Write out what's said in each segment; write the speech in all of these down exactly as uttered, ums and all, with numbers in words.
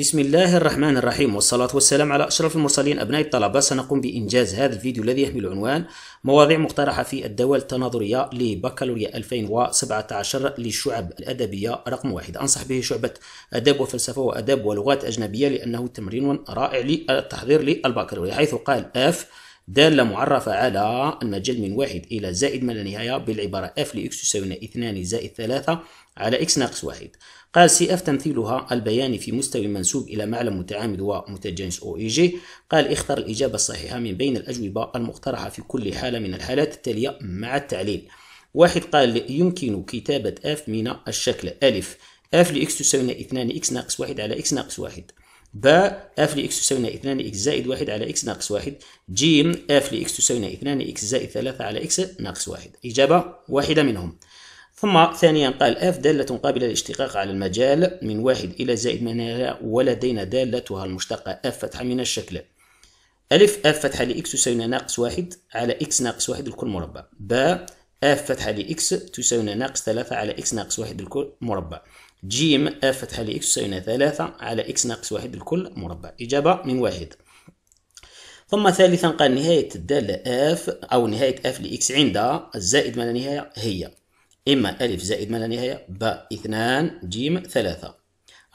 بسم الله الرحمن الرحيم، والصلاة والسلام على أشرف المرسلين. أبناء الطلبة، سنقوم بإنجاز هذا الفيديو الذي يحمل عنوان مواضيع مقترحة في الدوال التناظرية لبكالوريا ألفين وسبعة عشر للشعب الأدبية رقم واحد. أنصح به شعبة أدب وفلسفة وأدب ولغات أجنبية، لأنه تمرين رائع للتحضير للبكالوريا، حيث قال اف دالة معرفة على المجال من واحد إلى زائد ما لا نهاية بالعبارة اف لإكس تساوي اثنان زائد ثلاثة على إكس ناقص واحد. قال سي اف تمثيلها البياني في مستوى منسوب إلى معلم متعامد ومتجانس أو إي جي. قال اختر الإجابة الصحيحة من بين الأجوبة المقترحة في كل حالة من الحالات التالية مع التعليل. واحد قال يمكن كتابة اف من الشكل ألف اف لإكس تساوي اثنان إكس ناقص واحد على إكس ناقص واحد. باء اف لإكس تساوي اثنان إكس زائد واحد على إكس ناقص واحد. جيم اف لإكس تساوي اثنان إكس زائد ثلاثة على إكس ناقص واحد. إجابة واحدة منهم. ثم ثانيا قال اف دالة قابلة للاشتقاق على المجال من واحد إلى زائد ما لا نهاية، ولدينا دالتها المشتقة اف فتحة من الشكل ألف اف فتحة لإكس تساوي ناقص واحد على إكس ناقص واحد الكل مربع. باء اف فتحة لإكس تساوي ناقص ثلاثة على إكس ناقص واحد الكل مربع. جيم اف فتحة لإكس تساوي ثلاثة على إكس ناقص واحد الكل مربع. إجابة من واحد. ثم ثالثا قال نهاية الدالة اف أو نهاية اف لإكس عند زائد ما لا نهاية هي إما ألف زائد ما لا نهاية، باء اثنان، جيم ثلاثة.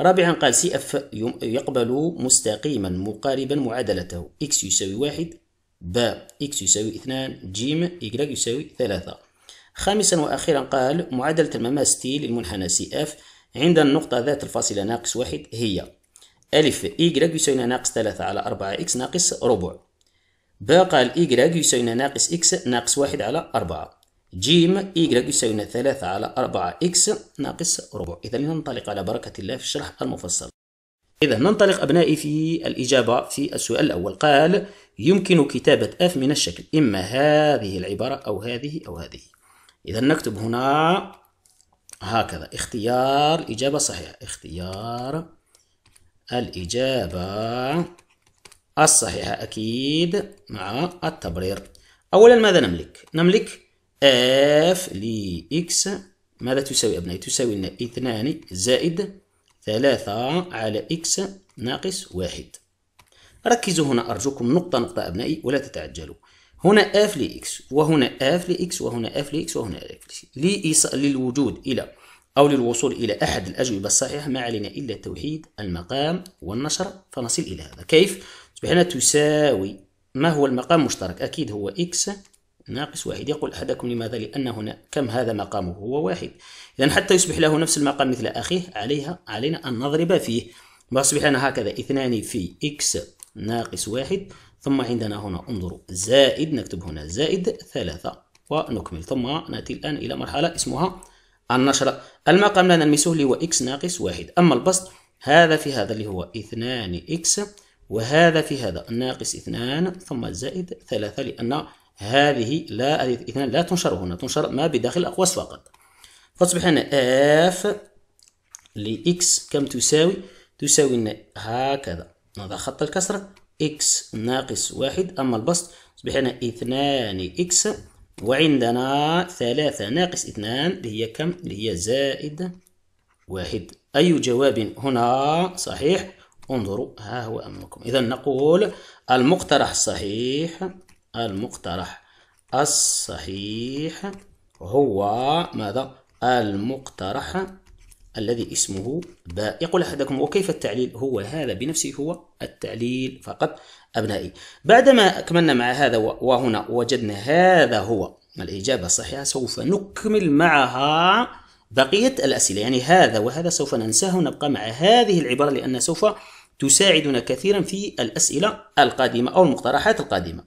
رابعا قال سي اف يقبل مستقيما مقاربا معادلته إكس يساوي واحد، باء إكس يساوي اثنان، جيم إكراك يساوي ثلاثة. خامسا وأخيرا قال معادلة المماس تي للمنحنى سي اف عند النقطة ذات الفاصلة ناقص واحد هي ألف إكراك يساوي ناقص ثلاثة على أربعة إكس ناقص ربع. باء قال إكراك يساوي ناقص إكس ناقص واحد على أربعة. جيم إيكغيك يساوي ثلاثة على أربعة إكس ناقص ربع. إذا ننطلق على بركة الله في الشرح المفصل. إذا ننطلق أبنائي في الإجابة في السؤال الأول. قال يمكن كتابة اف من الشكل إما هذه العبارة أو هذه أو هذه. إذا نكتب هنا هكذا اختيار الإجابة الصحيحة، اختيار الإجابة الصحيحة أكيد مع التبرير. أولا ماذا نملك؟ نملك اف لإكس ماذا تساوي أبنائي؟ تساوي لنا اثنان زائد ثلاثة على إكس ناقص واحد. ركزوا هنا أرجوكم نقطة نقطة أبنائي ولا تتعجلوا. هنا اف لإكس وهنا اف لإكس وهنا اف لإكس وهنا اف لإكس. للوجود إلى أو للوصول إلى أحد الأجوبة الصحيحة ما علينا إلا توحيد المقام والنشر فنصل إلى هذا. كيف؟ تصبح لنا تساوي ما هو المقام المشترك؟ أكيد هو إكس ناقص واحد. يقول أحدكم لماذا؟ لأن هنا كم هذا مقامه؟ هو واحد. إذا حتى يصبح له نفس المقام مثل أخيه عليها علينا أن نضرب فيه. فيصبح لنا هكذا اثنان في إكس ناقص واحد، ثم عندنا هنا انظروا زائد، نكتب هنا زائد ثلاثة ونكمل. ثم نأتي الآن إلى مرحلة اسمها النشر. المقام لا نلمسه اللي هو إكس ناقص واحد. أما البسط هذا في هذا اللي هو اثنان إكس وهذا في هذا ناقص اثنان ثم زائد ثلاثة، لأن هذه لا اثنان لا تنشر هنا، تنشر ما بداخل الأقواس فقط. فتصبح لنا اف لإكس كم تساوي؟ تساوي لنا هكذا نضع خط الكسر إكس ناقص واحد. أما البسط تصبح لنا اثنان إكس وعندنا ثلاثة ناقص اثنان اللي هي كم؟ اللي هي زائد واحد. أي جواب هنا صحيح؟ انظروا ها هو أمامكم. إذا نقول المقترح الصحيح، المقترح الصحيح هو ماذا؟ المقترح الذي اسمه باء. يقول أحدكم وكيف التعليل؟ هو هذا بنفسه هو التعليل فقط أبنائي. بعدما أكملنا مع هذا وهنا وجدنا هذا هو الإجابة الصحيحة، سوف نكمل معها بقية الأسئلة. يعني هذا وهذا سوف ننساه ونبقى مع هذه العبارة، لأن سوف تساعدنا كثيرا في الأسئلة القادمة أو المقترحات القادمة.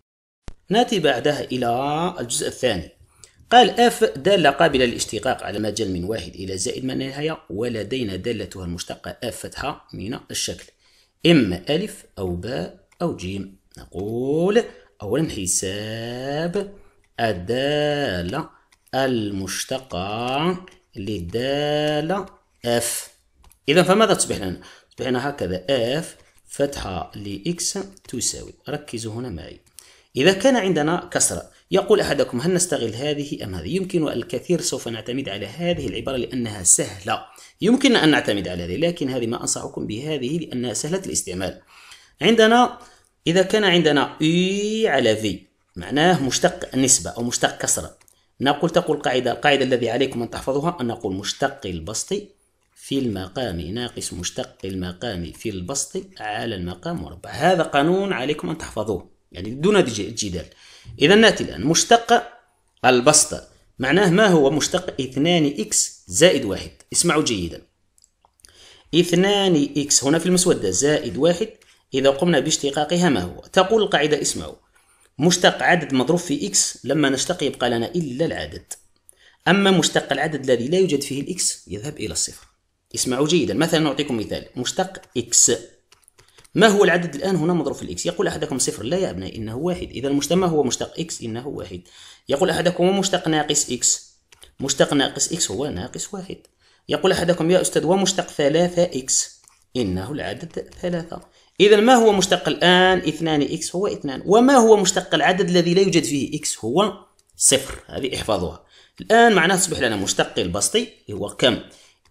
نأتي بعدها إلى الجزء الثاني. قال اف دالة قابلة للاشتقاق على مجال من واحد إلى زائد ما لا نهاية، ولدينا دالتها المشتقة اف فتحة من الشكل إما ألف أو باء أو جيم. نقول أولا حساب الدالة المشتقة للدالة اف. إذا فماذا تصبح لنا؟ تصبح لنا هكذا اف فتحة لإكس تساوي. ركزوا هنا معي. إذا كان عندنا كسرة يقول أحدكم: هل نستغل هذه أم هذه؟ يمكن الكثير، سوف نعتمد على هذه العبارة لأنها سهلة، يمكن أن نعتمد على هذه، لكن هذه ما أنصحكم بهذه لأنها سهلة الاستعمال. عندنا إذا كان عندنا إي على في معناه مشتق النسبة أو مشتق كسرة، نقول تقول القاعدة، القاعدة الذي عليكم أن تحفظوها، أن نقول مشتق البسط في المقام ناقص مشتق المقام في البسط على المقام مربع. هذا قانون عليكم أن تحفظوه يعني دون جدال. إذا نأتي الآن مشتق البسط معناه ما هو؟ مشتق اثنان إكس زائد واحد. اسمعوا جيدا، اثنان إكس هنا في المسودة زائد واحد، إذا قمنا باشتقاقها ما هو؟ تقول القاعدة، اسمعوا، مشتق عدد مضروب في إكس، لما نشتق يبقى لنا إلا العدد، أما مشتق العدد الذي لا يوجد فيه الإكس يذهب إلى الصفر. اسمعوا جيدا، مثلا نعطيكم مثال، مشتق إكس، ما هو العدد الآن هنا مضروب في الإكس؟ يقول أحدكم صفر، لا يا أبنائي إنه واحد. إذا المجتمع هو مشتق إكس إنه واحد. يقول أحدكم مشتق ناقص إكس، مشتق ناقص إكس هو ناقص واحد. يقول أحدكم يا أستاذ ومشتق ثلاثة إكس، إنه العدد ثلاثة. إذا ما هو مشتق الآن؟ اثنان إكس هو اثنان، وما هو مشتق العدد الذي لا يوجد فيه إكس؟ هو صفر. هذه احفظوها الآن، معناه تصبح لنا مشتق البسطي هو كم؟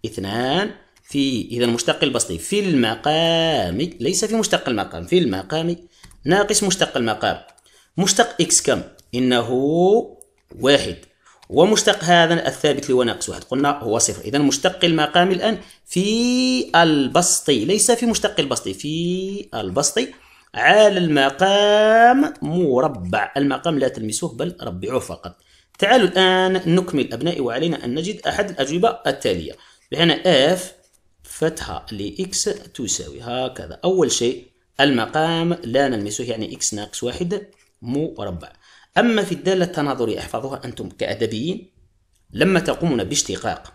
اثنان في، إذا مشتق البسطي في المقام، ليس في مشتق المقام، في المقام ناقص مشتق المقام. مشتق إكس كم؟ إنه واحد، ومشتق هذا الثابت اللي هو ناقص واحد قلنا هو صفر. إذا مشتق المقام الآن في البسطي، ليس في مشتق البسطي، في البسطي على المقام مربع. المقام لا تلمسوه بل ربعوه فقط. تعالوا الآن نكمل أبنائي، وعلينا أن نجد أحد الأجوبة التالية. هنا F فتحة لإكس تساوي هكذا. أول شيء المقام لا نلمسه، يعني إكس ناقص واحد مربع. أما في الدالة التناظرية احفظوها أنتم كأدبيين، لما تقومون باشتقاق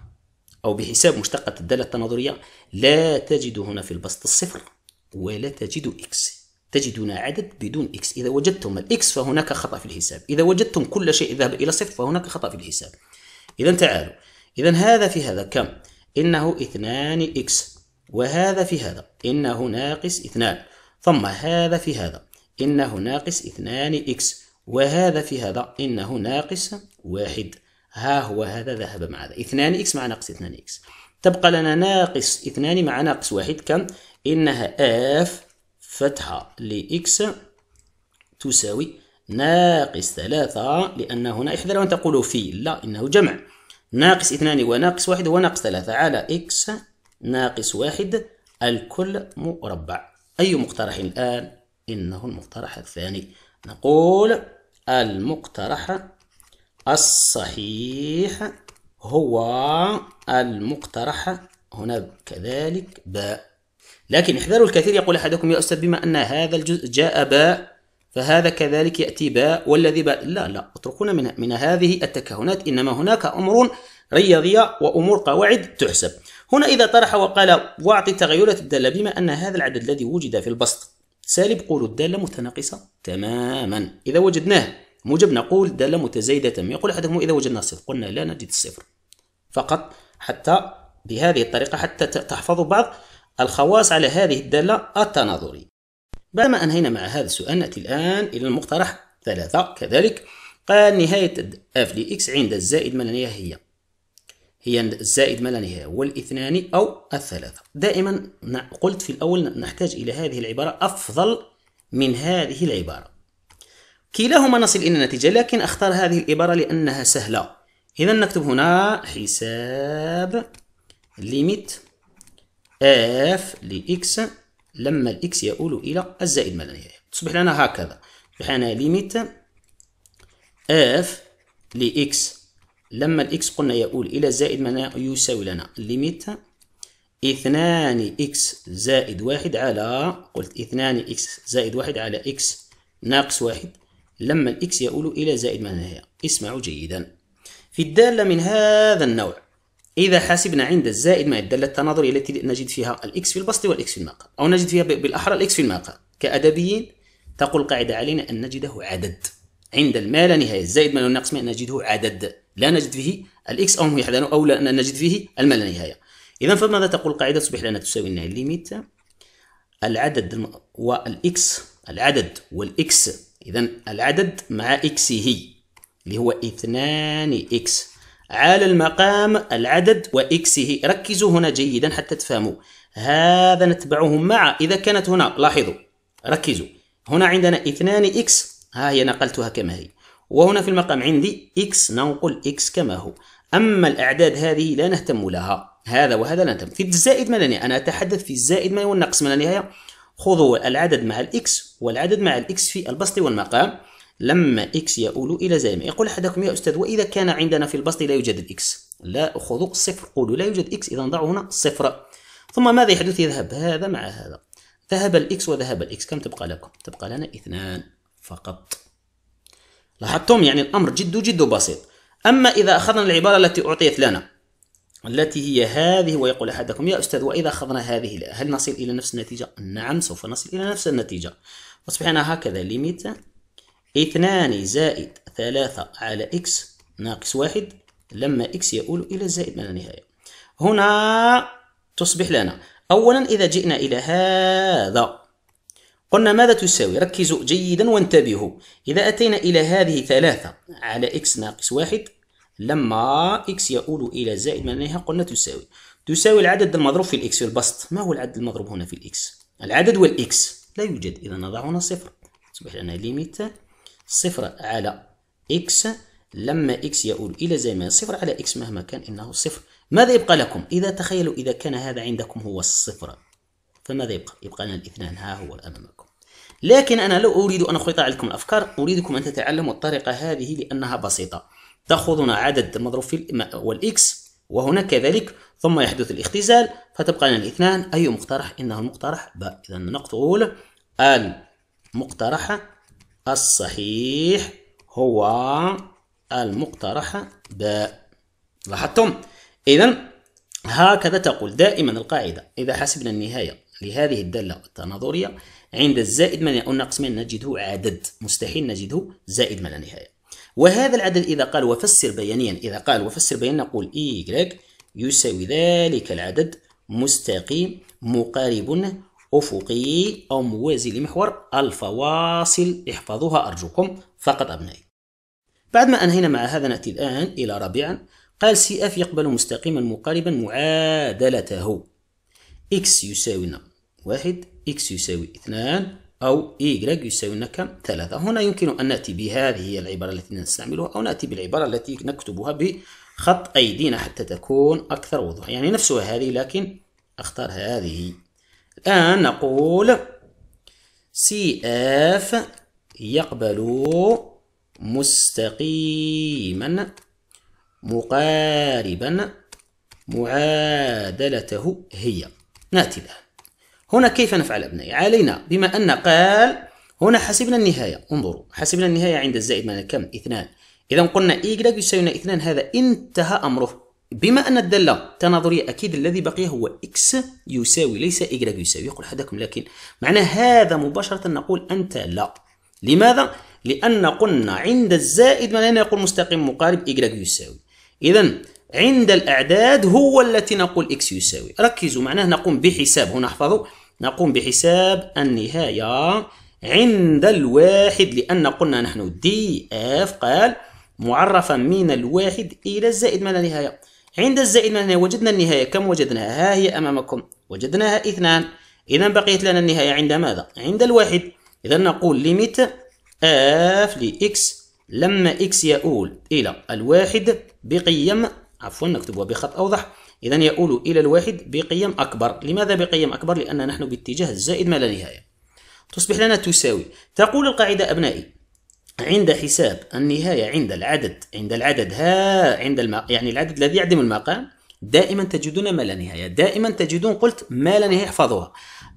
أو بحساب مشتقة الدالة التناظرية لا تجد هنا في البسط الصفر ولا تجد إكس، تجدون عدد بدون إكس. إذا وجدتم الإكس فهناك خطأ في الحساب، إذا وجدتم كل شيء ذهب إلى صفر فهناك خطأ في الحساب. إذا تعالوا، إذا هذا في هذا كم؟ إنه اثنان إكس، وهذا في هذا إنه ناقص اثنان، ثم هذا في هذا إنه ناقص اثنان إكس، وهذا في هذا إنه ناقص واحد. ها هو هذا ذهب مع هذا، اثنان إكس مع ناقص اثنان إكس، تبقى لنا ناقص اثنان مع ناقص واحد كم؟ إنها اف فتحة لإكس تساوي ناقص ثلاثة، لأن هنا احذروا أن تقولوا في، لا إنه جمع، ناقص اثنان وناقص واحد وناقص ثلاثة على إكس ناقص واحد الكل مربع. أي مقترح الآن؟ إنه المقترح الثاني. نقول المقترح الصحيح هو المقترح هنا كذلك باء، لكن احذروا، الكثير يقول أحدكم يا أستاذ بما أن هذا الجزء جاء باء فهذا كذلك يأتي باء والذي باء. لا لا، اتركونا من, من هذه التكهنات، إنما هناك أمور رياضية وأمور قواعد تحسب. هنا إذا طرح وقال واعطي تغيرات الدالة، بما أن هذا العدد الذي وجد في البسط سالب قولوا الدالة متناقصة تماما، إذا وجدناه موجب نقول الدالة متزايدة تماما. يقول أحدهم إذا وجدنا الصفر، قلنا لا نجد الصفر فقط، حتى بهذه الطريقة حتى تحفظوا بعض الخواص على هذه الدالة التناظرية. بعدما أنهينا مع هذا السؤال نأتي الآن إلى المقترح ثلاثة كذلك. قال نهاية اف لإكس عند الزائد ما لا نهاية، هي هي الزائد ما لا نهاية والاثنان أو الثلاثة. دائما قلت في الأول نحتاج إلى هذه العبارة أفضل من هذه العبارة، كلاهما نصل إلى النتيجة، لكن أختار هذه العبارة لأنها سهلة. إذا نكتب هنا حساب ليميت اف لإكس لما الإكس يؤول إلى الزائد ما لا نهاية، تصبح لنا هكذا، بحنا ليميت اف لإكس لما الإكس قلنا يؤول إلى الزائد ما لا نهاية يساوي لنا ليميت اثنان إكس زائد واحد على، قلت اثنان إكس زائد واحد على إكس ناقص واحد لما الإكس يؤول إلى الزائد ما لا نهاية. اسمعوا جيدا، في الدالة من هذا النوع إذا حاسبنا عند الزائد ما الدالة التناظرية التي نجد فيها الإكس في البسط والإكس في المقام، أو نجد فيها بالأحرى الإكس في المقام، كأدبيين تقول القاعدة علينا أن نجده عدد عند ما لا نهاية، الزائد ما لا ناقص ما نجده عدد، لا نجد فيه الإكس أو هم يحذرون أو لا نجد فيه الما لا نهاية. إذا فماذا تقول القاعدة؟ تصبح لنا تساوي لنا ليميت العدد والإكس، العدد والإكس، إذا العدد مع إكسه اللي هو اثنان إكس على المقام العدد وإكسه. ركزوا هنا جيدا حتى تفهموا، هذا نتبعهم مع. إذا كانت هنا لاحظوا ركزوا، هنا عندنا اثنان إكس، ها هي نقلتها كما هي، وهنا في المقام عندي إكس ننقل إكس كما هو. أما الأعداد هذه لا نهتم لها، هذا وهذا لا نهتم. في الزائد ما لا نهاية، أنا أتحدث في الزائد ما والنقص ما لا نهاية. خذوا العدد مع الإكس والعدد مع الإكس في البسط والمقام لما إكس يؤول إلى زائد ما. يقول أحدكم يا أستاذ وإذا كان عندنا في البسط لا يوجد الإكس؟ لا، خذوا صفر، قولوا لا يوجد إكس، إذا نضعوا هنا صفر. ثم ماذا يحدث؟ يذهب هذا مع هذا، ذهب الإكس وذهب الإكس، كم تبقى لكم؟ تبقى لنا اثنان فقط. لاحظتم يعني الأمر جد جد بسيط. أما إذا أخذنا العبارة التي أعطيت لنا التي هي هذه، ويقول أحدكم يا أستاذ وإذا أخذنا هذه لا، هل نصل إلى نفس النتيجة؟ نعم سوف نصل إلى نفس النتيجة. وصبحنا هكذا ليميت اثنان زائد ثلاثة على إكس ناقص واحد لما إكس يؤول إلى الزائد ما لا نهاية. هنا تصبح لنا أولا إذا جئنا إلى هذا قلنا ماذا تساوي؟ ركزوا جيدا وانتبهوا، إذا أتينا إلى هذه ثلاثة على إكس ناقص واحد لما إكس يؤول إلى زائد ما لا نهاية قلنا تساوي تساوي العدد المضروب في الإكس في البسط. ما هو العدد المضروب هنا في الإكس؟ العدد والإكس لا يوجد، إذا نضع هنا صفر. تصبح لنا ليميت صفر على إكس لما إكس يؤول إلى زائد ما لا نهاية، صفر على إكس مهما كان إنه صفر. ماذا يبقى لكم؟ إذا تخيلوا إذا كان هذا عندكم هو الصفر فماذا يبقى؟ يبقى لنا الاثنان، ها هو أمامكم. لكن أنا لا أريد أن أخلط عليكم الأفكار، أريدكم أن تتعلموا الطريقة هذه لأنها بسيطة. تأخذون عدد مضروب في والإكس وهنا كذلك، ثم يحدث الاختزال فتبقى لنا الاثنان. أي مقترح؟ إنه المقترح ب. إذا نقول المقترح الصحيح هو المقترح ب. لاحظتم؟ إذا هكذا تقول دائما القاعدة، إذا حسبنا النهاية لهذه الدالة التناظرية عند الزائد ما أو الناقص ما نجده عدد، مستحيل نجده زائد ما لا نهاية. وهذا العدد إذا قال وفسر بيانيا، إذا قال وفسر بيانيا نقول إي يساوي ذلك العدد مستقيم مقارب أفقي أو موازي لمحور الفواصل. احفظوها أرجوكم فقط أبنائي. بعد ما أنهينا مع هذا نأتي الآن إلى رابعا. قال سي اف يقبل مستقيما مقاربا معادلته. اكس يساوي لنا واحد، اكس يساوي اثنان، او ايغريك يساوي لنا كم؟ ثلاثة. هنا يمكن ان ناتي بهذه هي العبارة التي نستعملها، او ناتي بالعبارة التي نكتبها بخط ايدينا حتى تكون اكثر وضوحا، يعني نفسها هذه لكن اختار هذه. الان نقول سي اف يقبل مستقيما مقاربا معادلته هي. ناتي الآن هنا كيف نفعل أبنائي؟ علينا بما أن قال هنا حسبنا النهاية، انظروا حسبنا النهاية عند الزائد ما كم؟ اثنان. إذا قلنا إيكغيك يساوي لنا اثنان، هذا انتهى أمره. بما أن الدالة التناظرية أكيد الذي بقي هو إكس يساوي ليس إيكغيك يساوي. يقول أحدكم لكن معنى هذا مباشرة نقول أنت لا. لماذا؟ لأن قلنا عند الزائد ما لا نهاية يقول مستقيم مقارب إيكغيك يساوي. إذا عند الأعداد هو التي نقول إكس يساوي. ركزوا معناه نقوم بحساب، هنا احفظوا نقوم بحساب النهاية عند الواحد، لأن قلنا نحن دي اف قال معرفا من الواحد إلى الزائد ما لا نهاية. عند الزائد ما لا نهاية وجدنا النهاية، كم وجدناها؟ ها هي أمامكم، وجدناها اثنان. إذا بقيت لنا النهاية عند ماذا؟ عند الواحد. إذا نقول ليميت اف لإكس لما إكس يؤول إلى الواحد بقيم، عفوا نكتبها بخط أوضح، إذا يؤول إلى الواحد بقيم أكبر. لماذا بقيم أكبر؟ لأن نحن باتجاه الزائد ما لا نهاية. تصبح لنا تساوي. تقول القاعدة أبنائي عند حساب النهاية عند العدد عند العدد ها عند الم... يعني العدد الذي يعدم المقام دائما تجدون ما لا نهاية، دائما تجدون قلت ما لا نهاية احفظوها.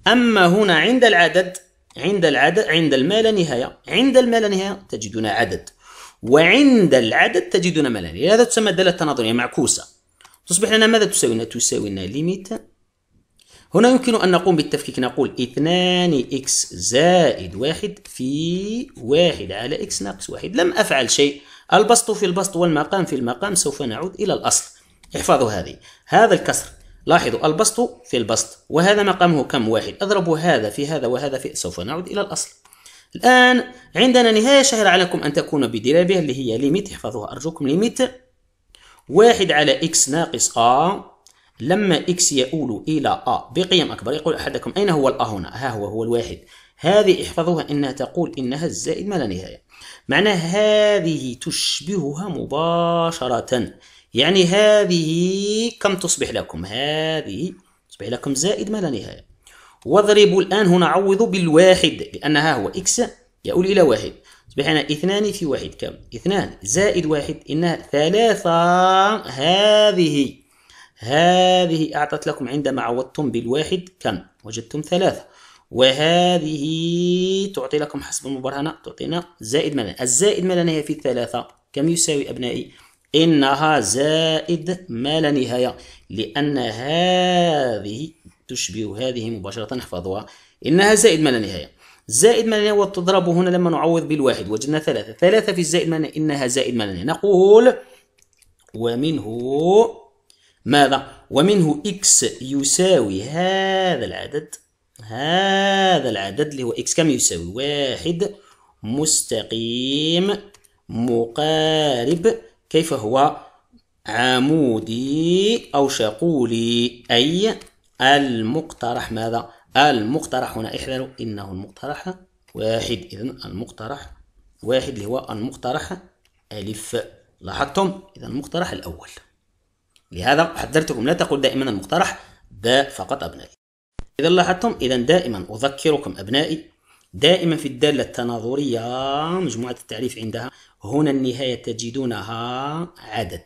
أما هنا عند العدد عند العدد عند الما لا نهاية عند الما لا نهاية تجدون عدد، وعند العدد تجدون ما لا نهاية. هذا تسمى الدالة التناظرية معكوسة. تصبح لنا ماذا تساوي لنا؟ تساوي لنا ليميت. هنا يمكن أن نقوم بالتفكيك، نقول اثنان إكس زائد واحد في واحد على إكس ناقص واحد. لم أفعل شيء، البسط في البسط والمقام في المقام، سوف نعود إلى الأصل. احفظوا هذه، هذا الكسر لاحظوا البسط في البسط، وهذا مقامه كم؟ واحد. أضرب هذا في هذا وهذا في، سوف نعود إلى الأصل. الآن عندنا نهاية شهر عليكم أن تكون بدرابها اللي هي ليميت، احفظوها أرجوكم، ليميت واحد على إكس ناقص آ لما إكس يؤول إلى آ بقيم أكبر. يقول أحدكم أين هو الآ هنا؟ ها هو هو الواحد، هذه احفظوها إنها تقول إنها الزائد ما لا نهاية، معناه هذه تشبهها مباشرة، يعني هذه كم تصبح لكم؟ هذه تصبح لكم زائد ما لا نهاية. واضربوا الآن هنا، عوضوا بالواحد لأن ها هو إكس يؤول إلى واحد، تصبح لنا اثنان في واحد كم؟ اثنان زائد واحد إنها ثلاثة. هذه هذه أعطت لكم عندما عوضتم بالواحد كم؟ وجدتم ثلاثة، وهذه تعطي لكم حسب المبرهنة تعطينا زائد ما لا نهاية. الزائد ما لا نهاية في الثلاثة كم يساوي أبنائي؟ إنها زائد ما لا نهاية، لأن هذه تشبه هذه مباشرة، احفظوها إنها زائد ما لا نهاية. زائد ما لا نهاية وتضرب هنا لما نعوض بالواحد وجدنا ثلاثة، ثلاثة في الزائد ما لا نهاية إنها زائد ما لا نهاية. نقول ومنه ماذا؟ ومنه إكس يساوي هذا العدد، هذا العدد اللي هو إكس كم يساوي؟ واحد مستقيم مقارب، كيف هو؟ عمودي أو شقولي، أي المقترح. ماذا؟ المقترح هنا احذروا إنه المقترح واحد، إذن المقترح واحد اللي هو المقترح ألف، لاحظتم؟ إذن المقترح الأول. لهذا حذرتكم لا تقول دائما المقترح داء فقط أبنائي. إذا لاحظتم، إذا دائما أذكركم أبنائي دائما في الدالة التناظرية مجموعة التعريف عندها هنا النهاية تجدونها عدد،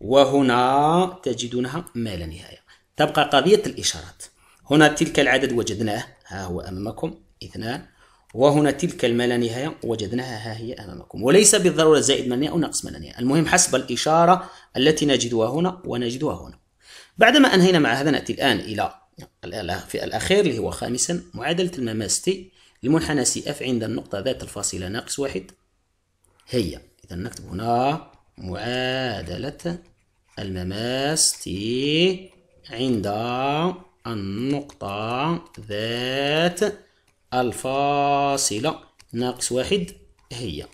وهنا تجدونها ما لا نهاية. تبقى قضية الإشارات، هنا تلك العدد وجدناه ها هو أمامكم اثنان، وهنا تلك الما لا نهاية وجدناها ها هي أمامكم، وليس بالضرورة زائد ما لا نهاية أو ناقص ما لا نهاية، المهم حسب الإشارة التي نجدها هنا ونجدها هنا. بعدما أنهينا مع هذا نأتي الآن إلى في الأخير اللي هو خامسا، معادلة المماس تي لمنحنى سي اف عند النقطة ذات الفاصلة ناقص واحد هي. إذا نكتب هنا معادلة المماس تي عند النقطة ذات الفاصلة ناقص واحد هي.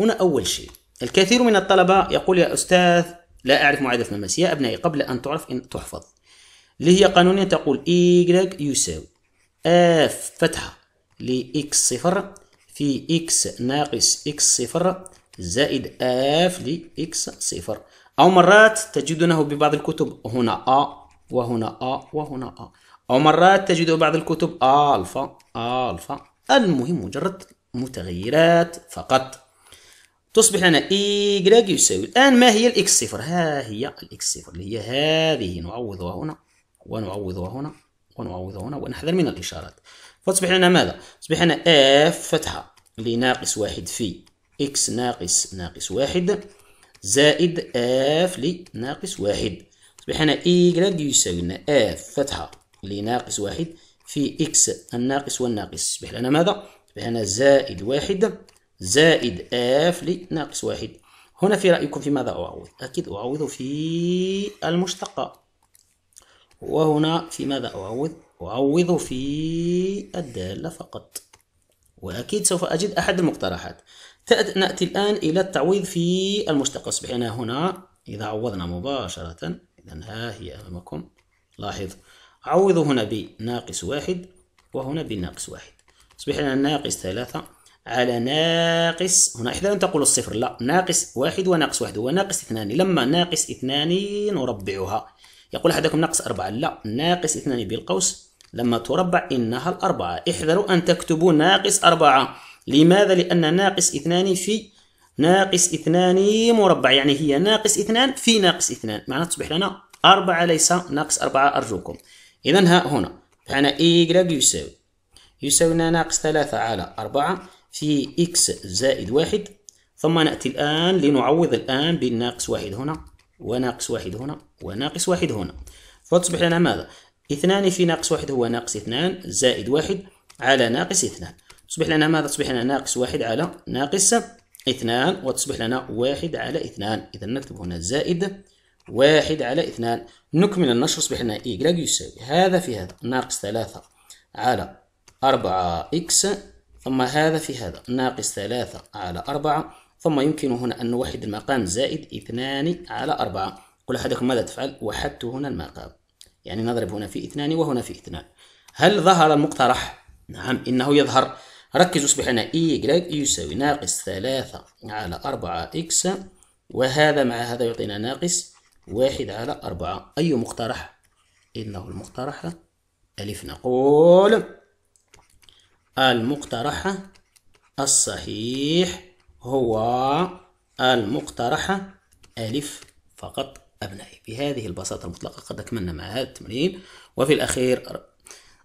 هنا أول شيء، الكثير من الطلبة يقول يا أستاذ لا أعرف معادلة المماس. يا أبنائي قبل أن تعرف إن تحفظ، اللي هي قانونية تقول إيكغيك يساوي اف فتحة لإكس صفر في إكس ناقص إكس صفر زائد اف لإكس صفر، أو مرات تجدونه ببعض الكتب هنا أ وهنا أ وهنا أ، أو مرات تجده بعض الكتب ألفا ألفا. المهم مجرد متغيرات فقط، تصبح لنا إيكغيك يساوي. الآن ما هي الإكس صفر؟ ها هي الإكس صفر اللي هي هذه، نعوضها هنا ونعوضها هنا ونعوضها هنا ونحذر من الإشارات. فتصبح لنا ماذا؟ تصبح لنا اف فتحة لناقص واحد في اكس ناقص ناقص واحد زائد اف لناقص واحد. تصبح لنا ايكغيك يساوي لنا اف فتحة لناقص واحد في اكس الناقص والناقص، تصبح لنا ماذا؟ تصبح لنا زائد واحد زائد اف لناقص واحد. هنا في رأيكم في ماذا أعوض؟ أكيد أعوض في المشتقة، وهنا في ماذا أعوض؟ أعوض في الدالة فقط، وأكيد سوف أجد أحد المقترحات. نأتي الآن إلى التعويض في المشتقة، أصبح لنا هنا إذا عوضنا مباشرة، إذا ها هي أمامكم، لاحظ عوض هنا بناقص واحد وهنا بناقص واحد، أصبح لنا ناقص ثلاثة على ناقص، هنا احذر أن تقولوا الصفر، لا، ناقص واحد وناقص واحد هو ناقص اثنان، لما ناقص اثنان نربعها. يقول أحدكم ناقص أربعة، لا، ناقص اثنان بالقوس لما تربع إنها الأربعة. احذروا أن تكتبوا ناقص أربعة، لماذا؟ لأن ناقص اثنان في ناقص اثنان مربع، يعني هي ناقص اثنان في ناقص اثنان، معناها تصبح لنا أربعة ليس ناقص أربعة أرجوكم. إذا ها هنا فعنا إيكغيك يساوي يساوي لنا ناقص ثلاثة على أربعة في إكس زائد واحد، ثم نأتي الآن لنعوض الآن بالناقص واحد هنا وناقص واحد هنا وناقص واحد هنا، فتصبح لنا ماذا؟ اثنان في ناقص واحد هو ناقص اثنان زائد واحد على ناقص اثنان، تصبح لنا ماذا؟ تصبح لنا ناقص واحد على ناقص اثنان، وتصبح لنا واحد على اثنان. إذا نكتب هنا زائد واحد على اثنان. نكمل النشر، تصبح لنا إيكغيك يساوي هذا في هذا ناقص ثلاثة على أربعة إكس ثم هذا في هذا ناقص ثلاثة على أربعة، ثم يمكن هنا أن نوحد المقام زائد اثنان على أربعة. قل أحدكم ماذا تفعل؟ وحدت هنا المقام، يعني نضرب هنا في اثنان وهنا في اثنان. هل ظهر المقترح؟ نعم إنه يظهر. ركزوا، أصبح هنا إي يساوي ناقص ثلاثة على أربعة إكس، وهذا مع هذا يعطينا ناقص واحد على أربعة. أي مقترح؟ إنه المقترح ألف. نقول المقترح الصحيح هو المقترح ألف فقط أبنائي. بهذه البساطة المطلقة قد أكملنا مع هذا التمرين، وفي الأخير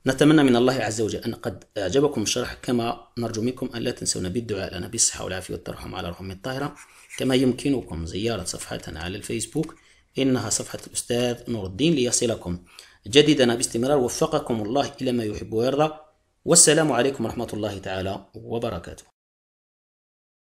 نتمنى من الله عز وجل أن قد أعجبكم الشرح، كما نرجو منكم أن لا تنسونا بالدعاء لنا بالصحة والعافية والترحم على الروح الطاهرة. كما يمكنكم زيارة صفحتنا على الفيسبوك، إنها صفحة الأستاذ نور الدين، ليصلكم جديدنا باستمرار. وفقكم الله إلى ما يحب ويرضى، والسلام عليكم ورحمة الله تعالى وبركاته.